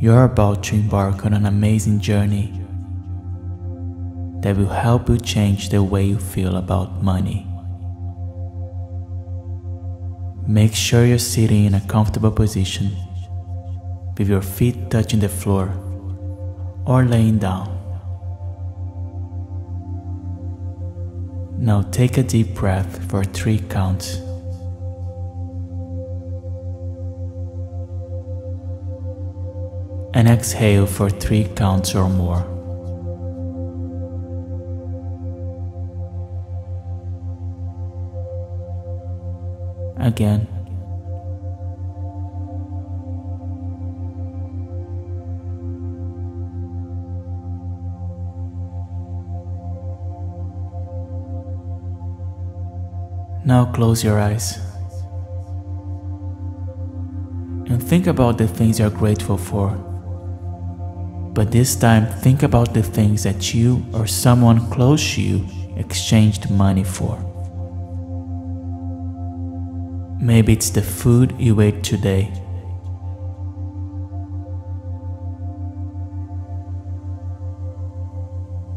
You're about to embark on an amazing journey that will help you change the way you feel about money. Make sure you're sitting in a comfortable position with your feet touching the floor or laying down. Now take a deep breath for 3 counts. 1 exhale for 3 counts or more. Again. Now close your eyes and think about the things you're grateful for. But this time, think about the things that you or someone close to you exchanged money for. Maybe it's the food you ate today.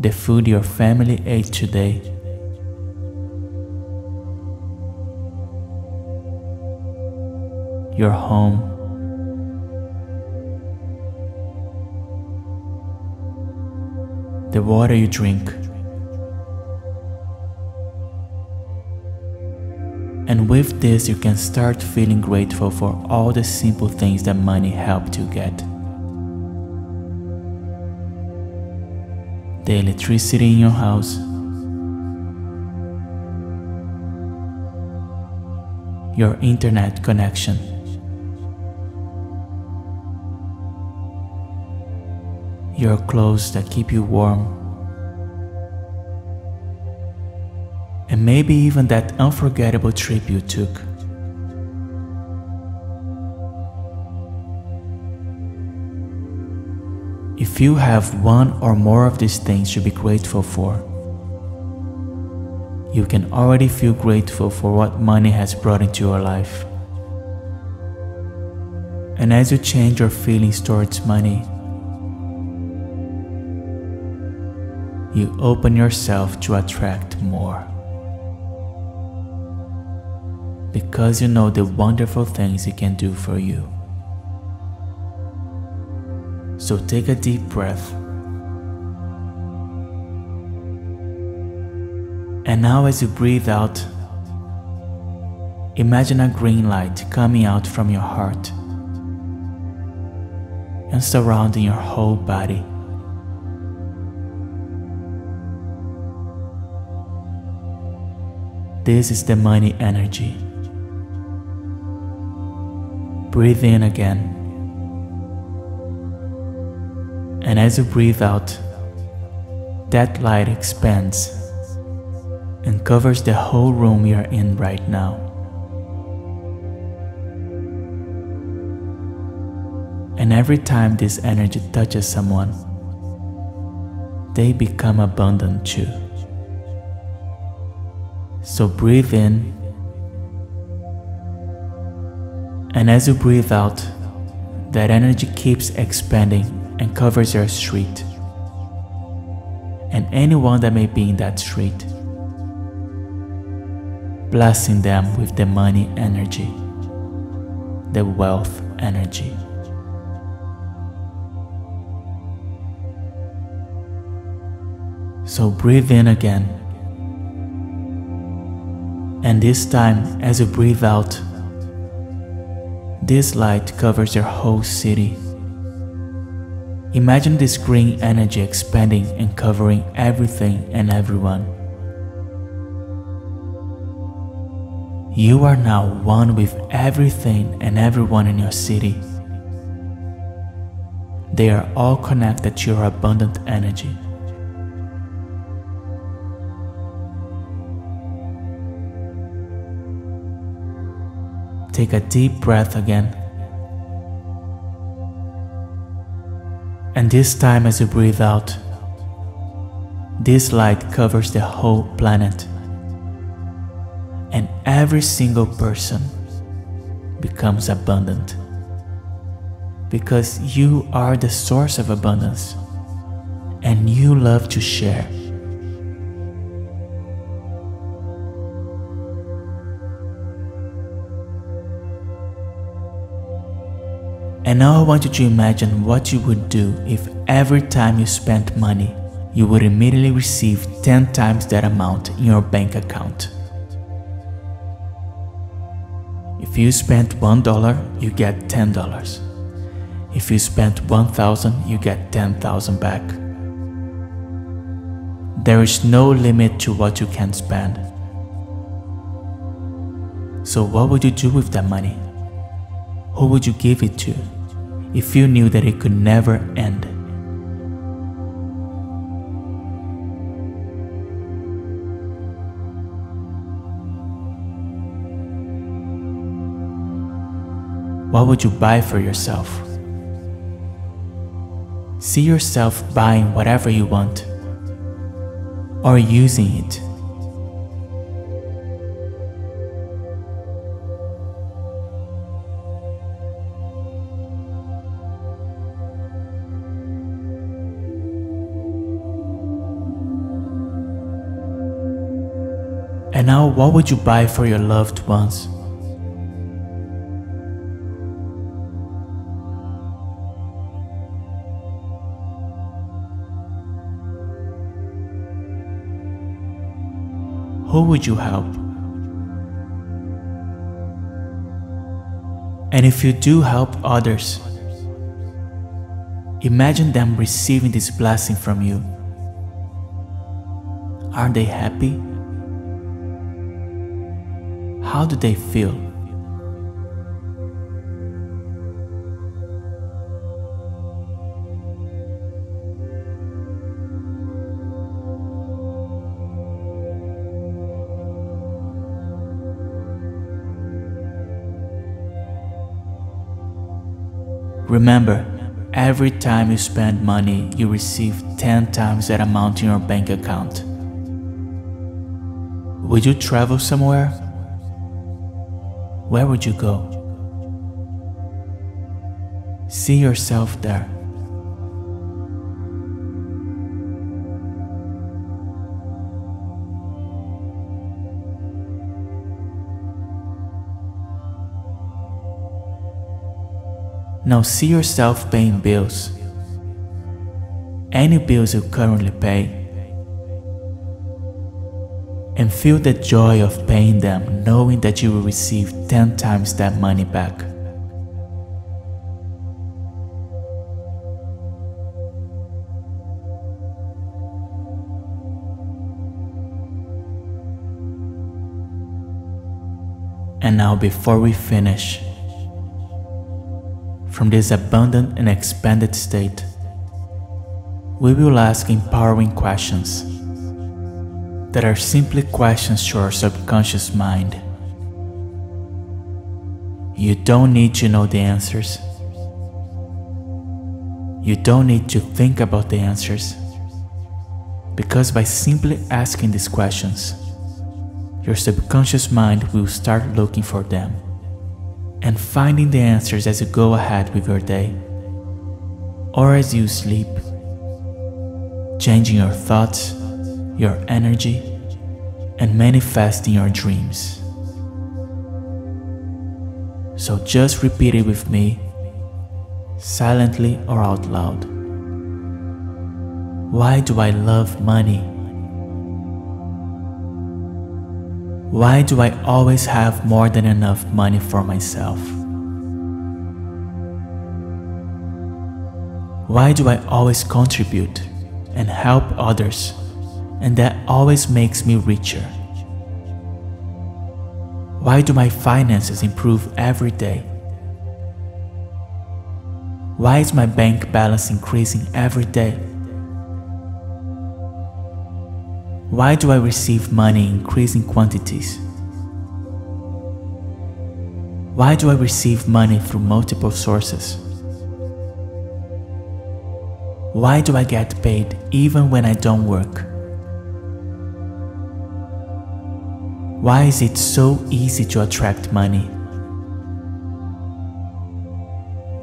The food your family ate today. Your home, the water you drink, and with this you can start feeling grateful for all the simple things that money helped you get. The electricity in your house, your internet connection, your clothes that keep you warm, and maybe even that unforgettable trip you took. If you have one or more of these things to be grateful for, you can already feel grateful for what money has brought into your life. And as you change your feelings towards money, you open yourself to attract more, because you know the wonderful things it can do for you. So take a deep breath. And now as you breathe out, imagine a green light coming out from your heart and surrounding your whole body. This is the money energy. Breathe in again. And as you breathe out, that light expands and covers the whole room you're in right now. And every time this energy touches someone, they become abundant too. So breathe in, and as you breathe out, that energy keeps expanding and covers your street and anyone that may be in that street, blessing them with the money energy, the wealth energy. So breathe in again. And this time, as you breathe out, this light covers your whole city. Imagine this green energy expanding and covering everything and everyone. You are now one with everything and everyone in your city. They are all connected to your abundant energy. Take a deep breath again. And this time as you breathe out, this light covers the whole planet. And every single person becomes abundant. because you are the source of abundance and you love to share. And now I want you to imagine what you would do if every time you spent money, you would immediately receive 10 times that amount in your bank account. If you spent $1, you get $10. If you spent 1,000, you get 10,000 back. There is no limit to what you can spend. So what would you do with that money? Who would you give it to if you knew that it could never end? What would you buy for yourself? See yourself buying whatever you want or using it. And now, what would you buy for your loved ones? Who would you help? And if you do help others, imagine them receiving this blessing from you. Are they happy? How do they feel? Remember, every time you spend money, you receive 10 times that amount in your bank account. Would you travel somewhere? Where would you go? See yourself there. Now see yourself paying bills. Any bills you currently pay, and feel the joy of paying them, knowing that you will receive 10 times that money back. And now, before we finish, from this abundant and expanded state, we will ask empowering questions that are simply questions to our subconscious mind. You don't need to know the answers. You don't need to think about the answers, because by simply asking these questions, your subconscious mind will start looking for them and finding the answers as you go ahead with your day, or as you sleep, changing your thoughts, your energy, and manifesting your dreams. So just repeat it with me, silently or out loud. Why do I love money? Why do I always have more than enough money for myself? Why do I always contribute and help others? And that always makes me richer. Why do my finances improve every day? Why is my bank balance increasing every day? Why do I receive money in increasing quantities? Why do I receive money through multiple sources? Why do I get paid even when I don't work? Why is it so easy to attract money?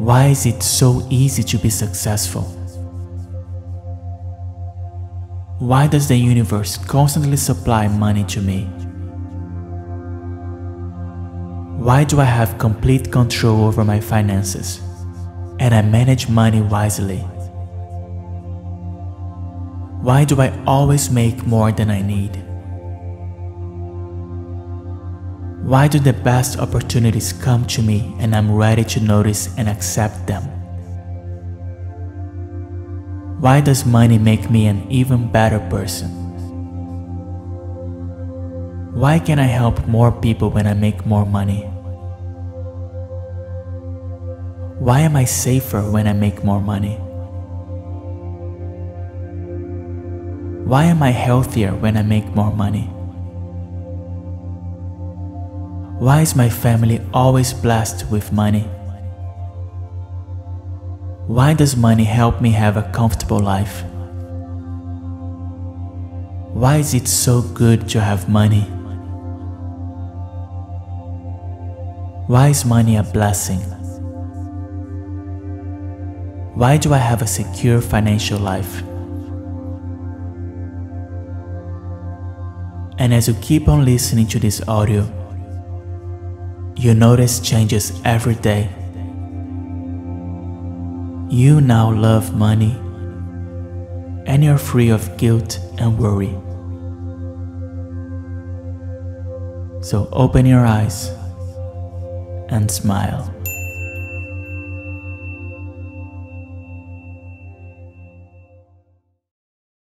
Why is it so easy to be successful? Why does the universe constantly supply money to me? Why do I have complete control over my finances and I manage money wisely? Why do I always make more than I need? Why do the best opportunities come to me and I'm ready to notice and accept them? Why does money make me an even better person? Why can I help more people when I make more money? Why am I safer when I make more money? Why am I healthier when I make more money? Why is my family always blessed with money? Why does money help me have a comfortable life? Why is it so good to have money? Why is money a blessing? Why do I have a secure financial life? And as you keep on listening to this audio, you notice changes every day. You now love money, and you're free of guilt and worry. So open your eyes and smile.